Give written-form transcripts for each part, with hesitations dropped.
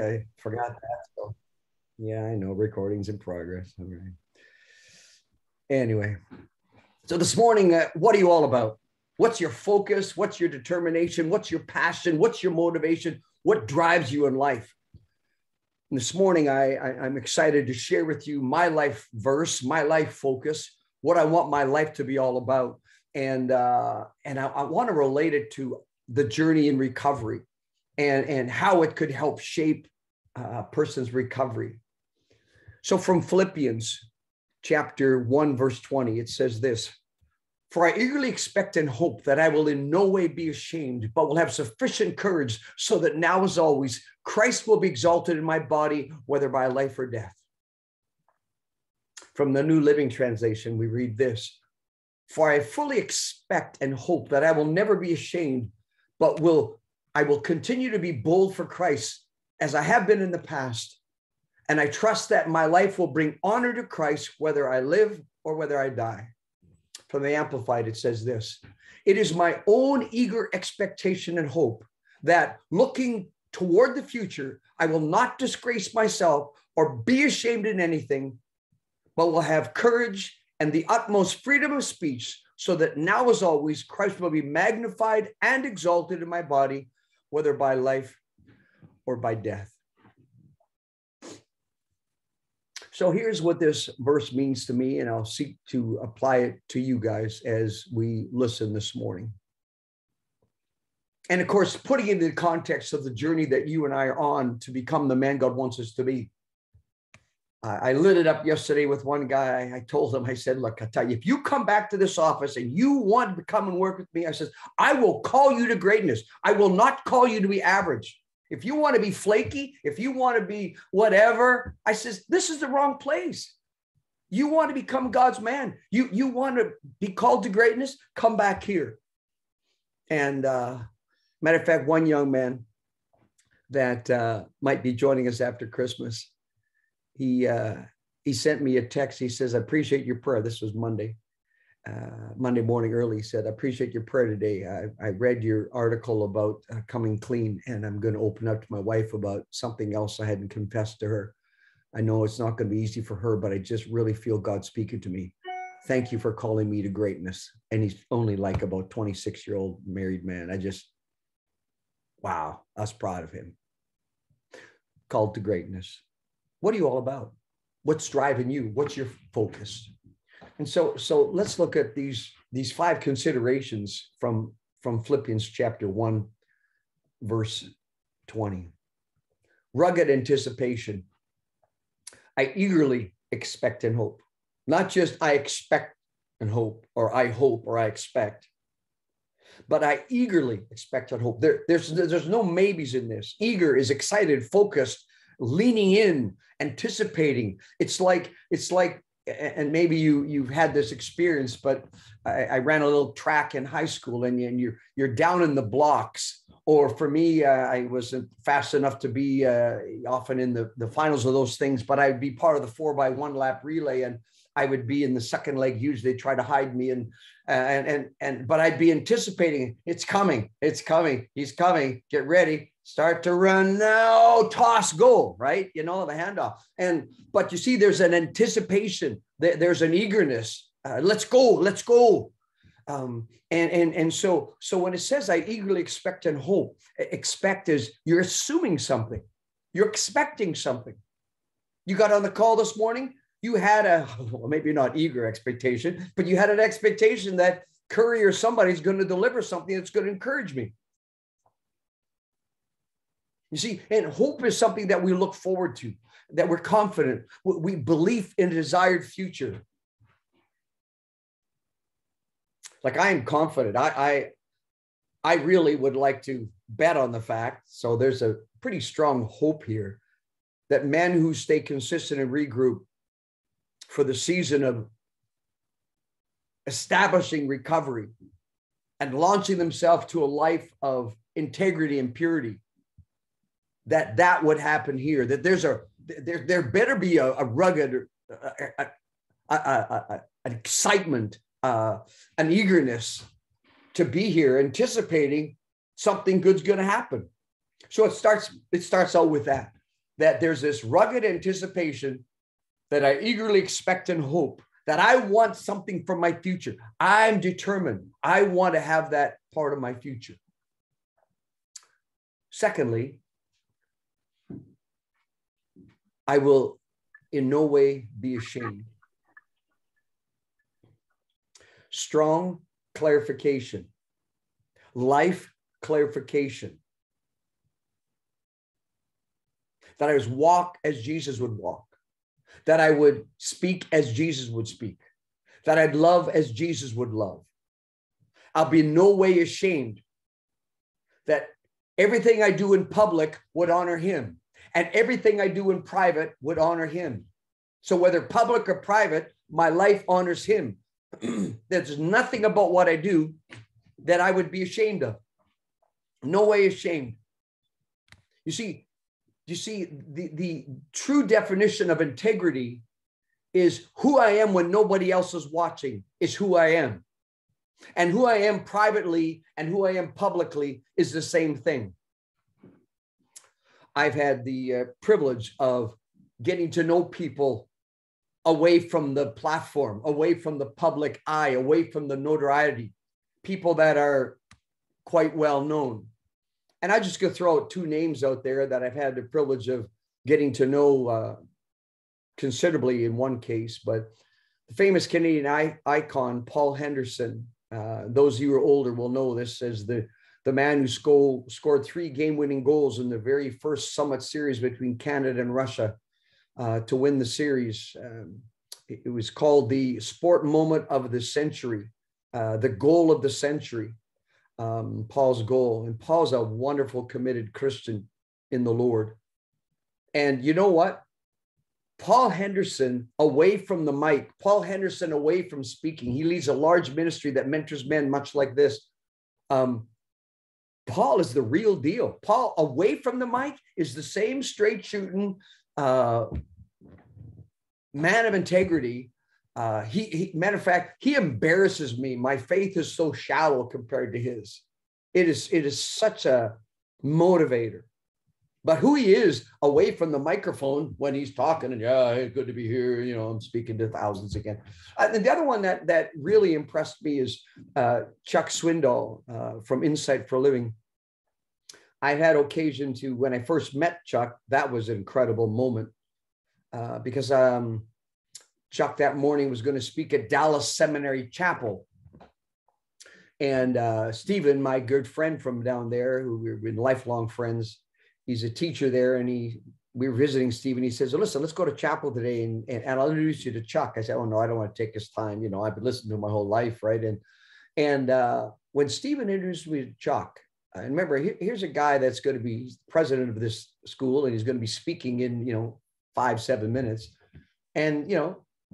I forgot that. So yeah, I know, recording's in progress. All right. Anyway, so this morning, what are you all about? What's your focus? What's your determination? What's your passion? What's your motivation? What drives you in life? And this morning, I'm excited to share with you my life verse, my life focus, what I want my life to be all about. And I want to relate it to the journey in recovery and how it could help shape a person's recovery. So from Philippians chapter 1, verse 20, it says this: "For I eagerly expect and hope that I will in no way be ashamed, but will have sufficient courage so that now as always, Christ will be exalted in my body, whether by life or death." From the New Living Translation, we read this: "For I fully expect and hope that I will never be ashamed, but I will continue to be bold for Christ as I have been in the past. And I trust that my life will bring honor to Christ, whether I live or whether I die." From the Amplified, it says this: "It is my own eager expectation and hope that looking toward the future, I will not disgrace myself or be ashamed in anything, but will have courage and the utmost freedom of speech so that now as always, Christ will be magnified and exalted in my body, whether by life or by death." So here's what this verse means to me, and I'll seek to apply it to you guys as we listen this morning. And of course, putting it in the context of the journey that you and I are on to become the man God wants us to be. I lit it up yesterday with one guy. I told him, I said, "Look, I tell you, if you come back to this office and you want to come and work with me," I says, "I will call you to greatness. I will not call you to be average. If you want to be flaky, if you want to be whatever," I says, "this is the wrong place. You want to become God's man. You want to be called to greatness, come back here." And matter of fact, one young man that might be joining us after Christmas, he sent me a text. He says, "I appreciate your prayer." This was Monday morning early. He said, "I appreciate your prayer today. I read your article about coming clean, and I'm going to open up to my wife about something else I hadn't confessed to her. I know it's not going to be easy for her, but I just really feel God speaking to me. Thank you for calling me to greatness." And he's only like about 26-year-old married man. Wow, I was proud of him. Called to greatness. What are you all about? What's driving you? What's your focus? And so let's look at these five considerations from Philippians chapter 1, verse 20. Rugged anticipation. I eagerly expect and hope. Not just I expect and hope, or I hope, or I expect, but I eagerly expect and hope. There's no maybes in this. Eager is excited, focused, leaning in, anticipating. It's like and maybe you've had this experience, but I ran a little track in high school, and you're down in the blocks. Or for me, I wasn't fast enough to be often in the finals of those things, but I'd be part of the 4x1 lap relay, and I would be in the second leg. Usually they try to hide me, but I'd be anticipating, it's coming, he's coming, get ready. Start to run now, toss, goal, right? You know, the handoff. But you see, there's an anticipation. There's an eagerness. Let's go. So when it says, I eagerly expect and hope, expect is you're assuming something. You're expecting something. You got on the call this morning. You had maybe not eager expectation, but you had an expectation that Curry or somebody's going to deliver something that's going to encourage me. You see, and hope is something that we look forward to, that we're confident, we believe in a desired future. Like I am confident. I really would like to bet on the fact, so there's a pretty strong hope here, that men who stay consistent and regroup for the season of establishing recovery and launching themselves to a life of integrity and purity, that would happen here, that there better be a rugged, an excitement, an eagerness to be here, anticipating something good's going to happen. So it starts out with that. that there's this rugged anticipation that I eagerly expect and hope, that I want something from my future. I'm determined. I want to have that part of my future. Secondly, I will in no way be ashamed. Strong clarification, life clarification. That I would walk as Jesus would walk. That I would speak as Jesus would speak. That I'd love as Jesus would love. I'll be in no way ashamed. That everything I do in public would honor him. And everything I do in private would honor him. So whether public or private, my life honors him. There's nothing about what I do that I would be ashamed of. No way ashamed. You see, the true definition of integrity is who I am when nobody else is watching is who I am. And who I am privately and who I am publicly is the same thing. I've had the privilege of getting to know people away from the platform, away from the public eye, away from the notoriety, people that are quite well known. And I just could throw out two names out there that I've had the privilege of getting to know considerably in one case, but the famous Canadian icon, Paul Henderson, those of you who are older will know this as the man who scored 3 game-winning goals in the very first Summit Series between Canada and Russia to win the series. It was called the sport moment of the century, the goal of the century. Paul's goal. And Paul's a wonderful, committed Christian in the Lord. And you know what? Paul Henderson away from the mic, Paul Henderson away from speaking. He leads a large ministry that mentors men much like this. Paul is the real deal. Paul away from the mic is the same straight shooting man of integrity. Matter of fact, he embarrasses me. My faith is so shallow compared to his. It is such a motivator. But who he is away from the microphone when he's talking, and yeah, it's good to be here. You know, I'm speaking to thousands again. And the other one that really impressed me is Chuck Swindoll from Insight for Living. I had occasion to, when I first met Chuck, that was an incredible moment because Chuck that morning was going to speak at Dallas Seminary Chapel. And Stephen, my good friend from down there, who we've been lifelong friends, he's a teacher there. And we were visiting Stephen. He says, well, listen, let's go to chapel today. And I'll introduce you to Chuck. I said, oh, no, I don't want to take his time. You know, I've been listening to him my whole life, right? And when Stephen introduced me to Chuck, and remember, here's a guy that's going to be president of this school, and he's going to be speaking in, 5-7 minutes. And,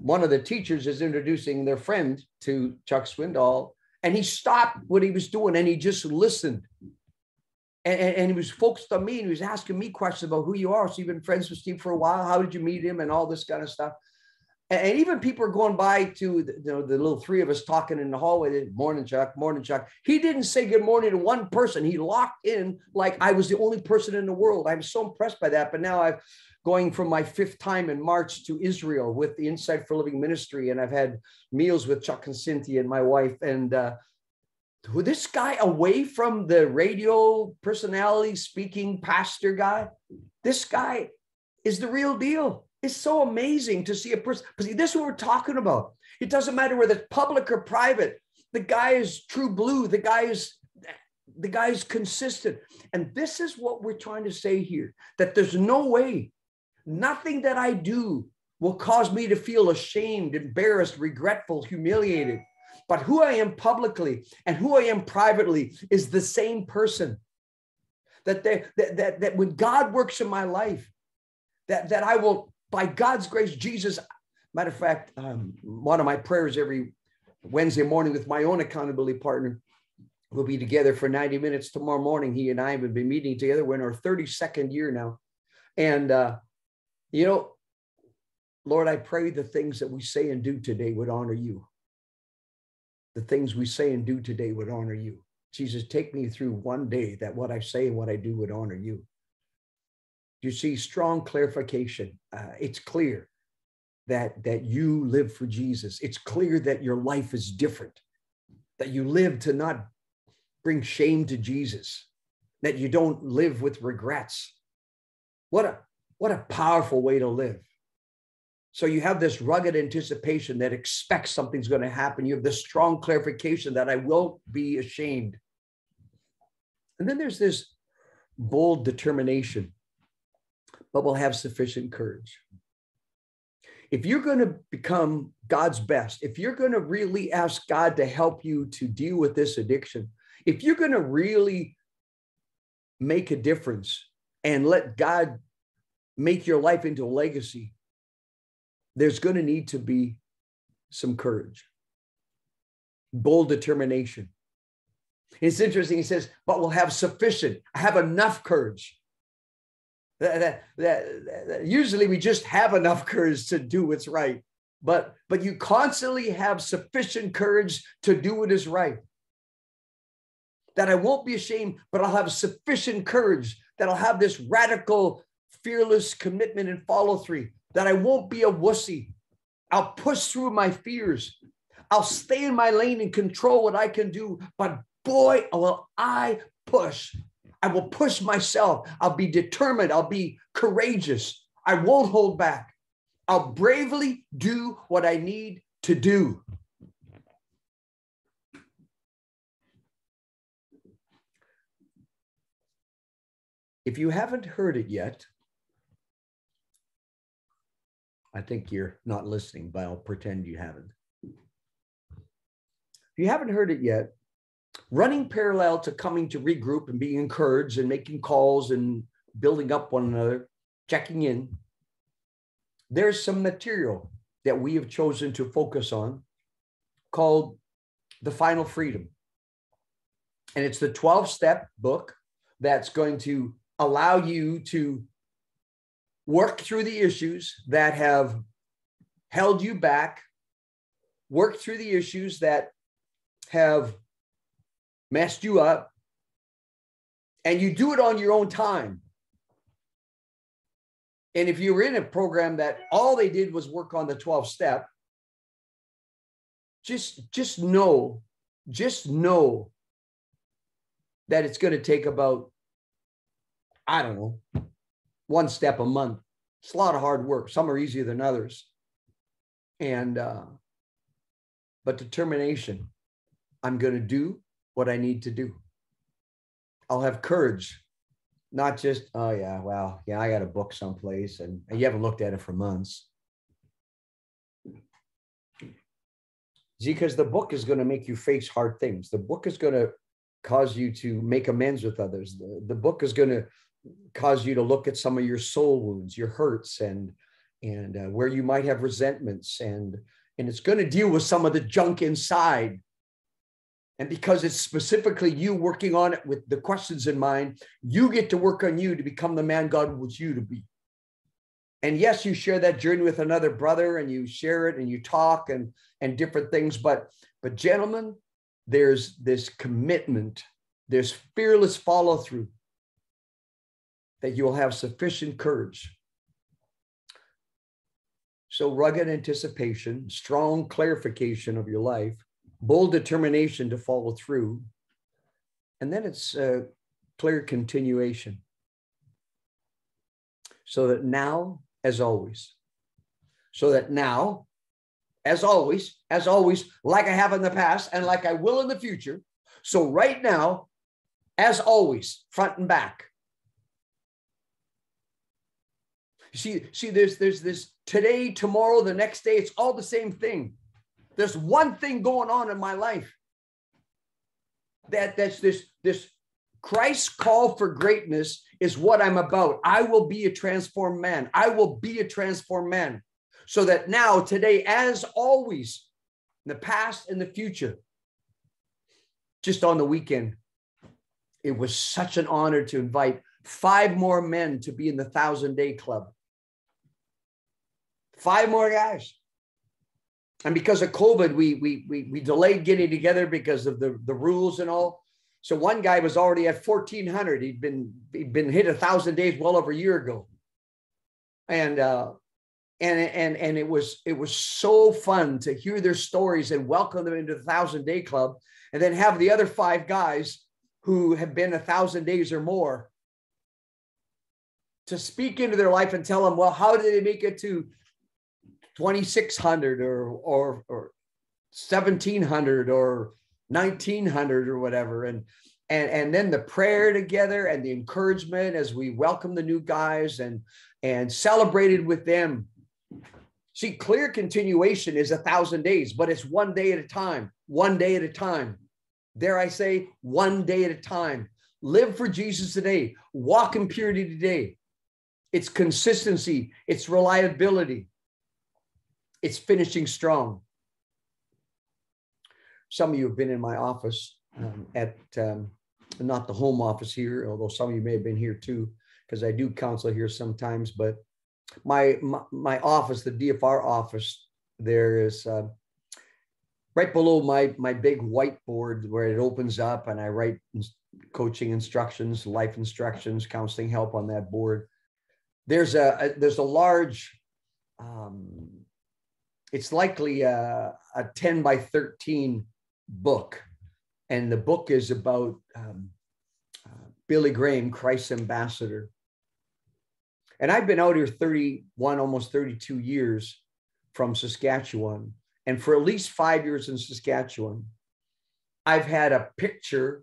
one of the teachers is introducing their friend to Chuck Swindoll, and he stopped what he was doing and he just listened. And he was focused on me, and he was asking me questions about who you are. So you've been friends with Steve for a while. How did you meet him? And all this kind of stuff. And even people are going by to the little three of us talking in the hallway. Morning, Chuck. Morning, Chuck. He didn't say good morning to one person. He locked in like I was the only person in the world. I was so impressed by that. But now I've going from my 5th time in March to Israel with the Insight for Living Ministry. And I've had meals with Chuck and Cynthia and my wife. And this guy away from the radio personality speaking pastor guy, this guy is the real deal. It's so amazing to see a person. Because this is what we're talking about. It doesn't matter whether it's public or private. The guy is true blue. The guy is consistent. And this is what we're trying to say here, that there's no way. Nothing that I do will cause me to feel ashamed, embarrassed, regretful, humiliated. But who I am publicly and who I am privately is the same person. That when God works in my life, that I will, by God's grace, Jesus. Matter of fact, one of my prayers every Wednesday morning with my own accountability partner, we'll be together for 90 minutes tomorrow morning. He and I have been meeting together. We're in our 32nd year now, and. Lord, I pray the things that we say and do today would honor you. The things we say and do today would honor you. Jesus, take me through one day that what I say and what I do would honor you. You see strong clarification. It's clear that you live for Jesus. It's clear that your life is different, that you live to not bring shame to Jesus, that you don't live with regrets. What a powerful way to live. So you have this rugged anticipation that expects something's going to happen. You have this strong clarification that I will be ashamed. And then there's this bold determination, but we'll have sufficient courage. If you're going to become God's best, if you're going to really ask God to help you to deal with this addiction, if you're going to really make a difference and let God make your life into a legacy, there's going to need to be some courage, bold determination. It's interesting. He says, but we'll have sufficient. I have enough courage. Usually we just have enough courage to do what's right. But you constantly have sufficient courage to do what is right. That I won't be ashamed, but I'll have sufficient courage, that I'll have this radical, fearless commitment and follow-through, that I won't be a wussy. I'll push through my fears. I'll stay in my lane and control what I can do. But boy, will I push. I will push myself. I'll be determined. I'll be courageous. I won't hold back. I'll bravely do what I need to do. If you haven't heard it yet, I think you're not listening, but I'll pretend you haven't. If you haven't heard it yet, running parallel to coming to regroup and being encouraged and making calls and building up one another, checking in, there's some material that we have chosen to focus on called The Final Freedom. And it's the 12-step book that's going to allow you to work through the issues that have held you back, work through the issues that have messed you up, and you do it on your own time. And if you were in a program that all they did was work on the 12th step, just know that it's going to take about, I don't know, one step a month. It's a lot of hard work. Some are easier than others. And, but determination, I'm going to do what I need to do. I'll have courage, not just, oh yeah, well, yeah, I got a book someplace and you haven't looked at it for months. See, because the book is going to make you face hard things. The book is going to cause you to make amends with others. The book is going to cause you to look at some of your soul wounds, your hurts, and where you might have resentments, and it's going to deal with some of the junk inside. And because it's specifically you working on it with the questions in mind, you get to work on you to become the man God wants you to be. And yes, you share that journey with another brother, and you share it, and you talk, and different things. But gentlemen, there's this commitment, there's fearless follow-through, that you will have sufficient courage. So rugged anticipation, strong clarification of your life, bold determination to follow through, and then it's a clear continuation. So that now, as always, like I have in the past and like I will in the future, so right now, as always, front and back. See, there's this today, tomorrow, the next day, it's all the same thing. There's one thing going on in my life. That's this Christ's call for greatness is what I'm about. I will be a transformed man. I will be a transformed man. So that now, today, as always, in the past and the future, just on the weekend, it was such an honor to invite 5 more men to be in the 1,000-Day Club. 5 more guys. And because of COVID, we delayed getting together because of the rules and all. So one guy was already at 1,400. He'd been hit 1,000 days well over a year ago. And it was so fun to hear their stories and welcome them into the 1,000 Day Club, and then have the other 5 guys who have been 1,000 days or more to speak into their life and tell them, well, how did they make it to 2,600 or 1,700 or 1,900 or whatever, and then the prayer together and the encouragement as we welcome the new guys and celebrated with them. See, clear continuation is 1,000 days, but it's one day at a time, one day at a time. Dare I say, one day at a time. Live for Jesus today. Walk in purity today. It's consistency. It's reliability. It's finishing strong. Some of you have been in my office not the home office here, although some of you may have been here too, because I do counsel here sometimes. But my office, the DFR office, there is right below my big whiteboard where it opens up, and I write coaching instructions, life instructions, counseling help on that board. There's a large, it's likely a 10 by 13 book. And the book is about Billy Graham, Christ's ambassador. And I've been out here 31, almost 32 years from Saskatchewan. And for at least 5 years in Saskatchewan, I've had a picture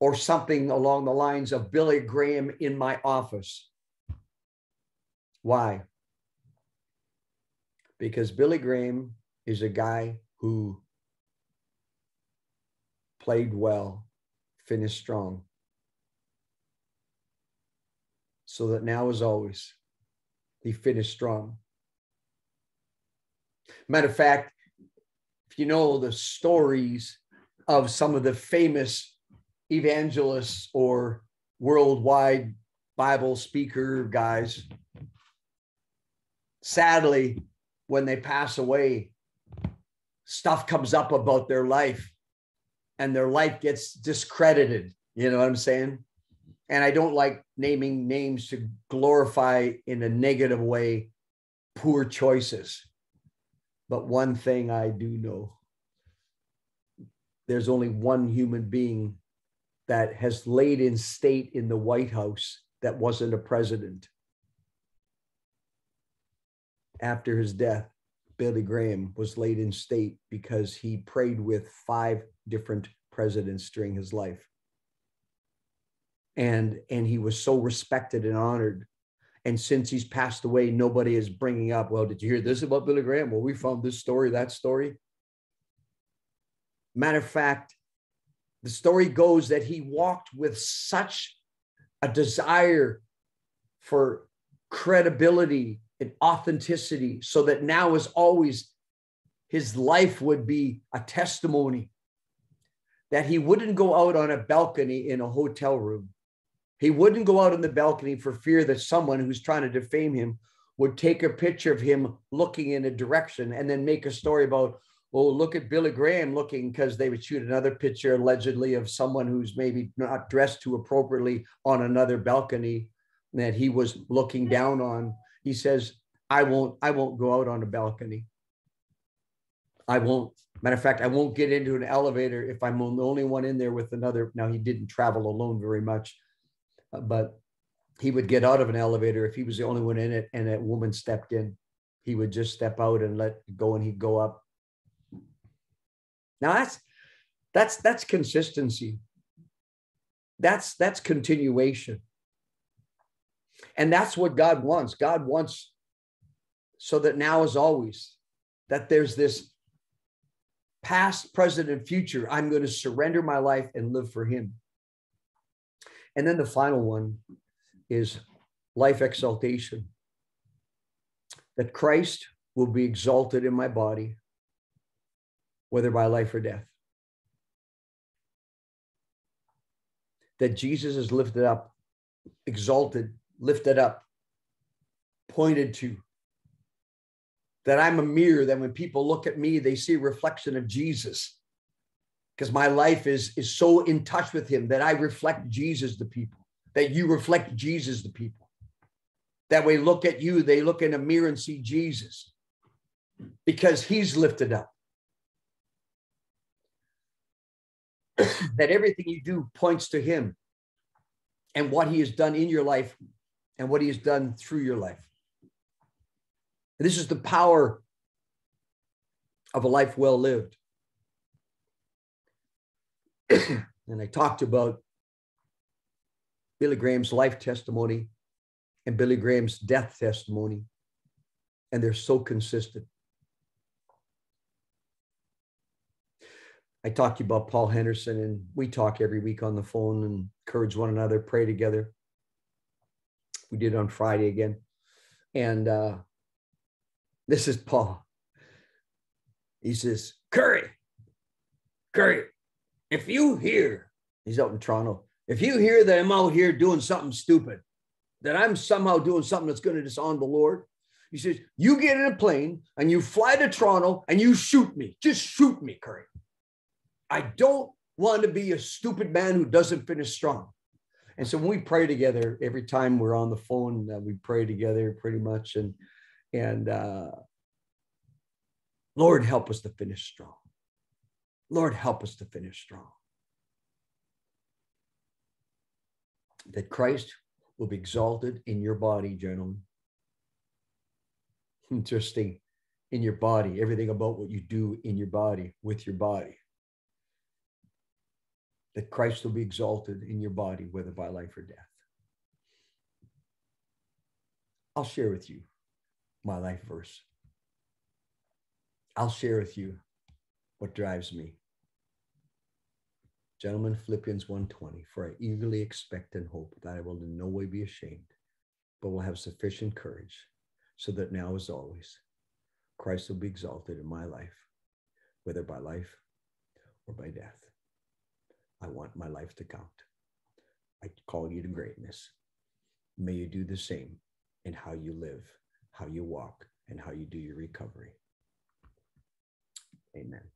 or something along the lines of Billy Graham in my office. Why? Because Billy Graham is a guy who played well, finished strong. So that now, as always, he finished strong. Matter of fact, if you know the stories of some of the famous evangelists or worldwide Bible speaker guys, sadly, when they pass away, stuff comes up about their life and their life gets discredited. You know what I'm saying? And I don't like naming names to glorify in a negative way poor choices. But one thing I do know, there's only one human being that has laid in state in the White House that wasn't a president. After his death, Billy Graham was laid in state because he prayed with 5 different presidents during his life. And he was so respected and honored. And since he's passed away, nobody is bringing up, well, did you hear this about Billy Graham? Well, we found this story, that story. Matter of fact, the story goes that he walked with such a desire for credibility and authenticity so that now, as always, his life would be a testimony, that he wouldn't go out on a balcony in a hotel room. He wouldn't go out on the balcony for fear that someone who's trying to defame him would take a picture of him looking in a direction and then make a story about, oh, look at Billy Graham looking, because they would shoot another picture allegedly of someone who's maybe not dressed too appropriately on another balcony that he was looking down on. He says, I won't go out on a balcony. I won't. Matter of fact, I won't get into an elevator if I'm the only one in there with another. Now, he didn't travel alone very much, but he would get out of an elevator if he was the only one in it and that woman stepped in. He would just step out and let go, and he'd go up. Now that's consistency. That's continuation. And that's what God wants. God wants so that now, as always, that there's this past, present, and future. I'm going to surrender my life and live for him. And then the final one is life exaltation. That Christ will be exalted in my body, whether by life or death. That Jesus is lifted up, exalted, lifted up, pointed to. That I'm a mirror, that when people look at me, they see a reflection of Jesus. because my life is so in touch with him that I reflect Jesus to people, that you reflect Jesus to people. That way look at you, they look in a mirror and see Jesus because he's lifted up. That everything you do points to him and what he has done in your life and what he has done through your life. And this is the power of a life well lived. And I talked about Billy Graham's life testimony and Billy Graham's death testimony, and they're so consistent. I talked to you about Paul Henderson, and we talk every week on the phone and encourage one another, pray together. We did on Friday again. And this is Paul. He says, Curry, if you hear, he's out in Toronto, if you hear that I'm out here doing something stupid, that I'm somehow doing something that's going to dishonor the Lord, he says, you get in a plane and you fly to Toronto and you shoot me. Just shoot me, Curry. I don't want to be a stupid man who doesn't finish strong. And so when we pray together, every time we're on the phone, we pray together pretty much. And Lord, help us to finish strong. Lord, help us to finish strong. That Christ will be exalted in your body, gentlemen. Interesting. In your body, everything about what you do in your body, with your body. That Christ will be exalted in your body, whether by life or death. I'll share with you my life verse. I'll share with you what drives me. Gentlemen, Philippians 1:20, for I eagerly expect and hope that I will in no way be ashamed, but will have sufficient courage, so that now as always, Christ will be exalted in my life, whether by life or by death. I want my life to count. I call you to greatness. May you do the same in how you live, how you walk, and how you do your recovery. Amen.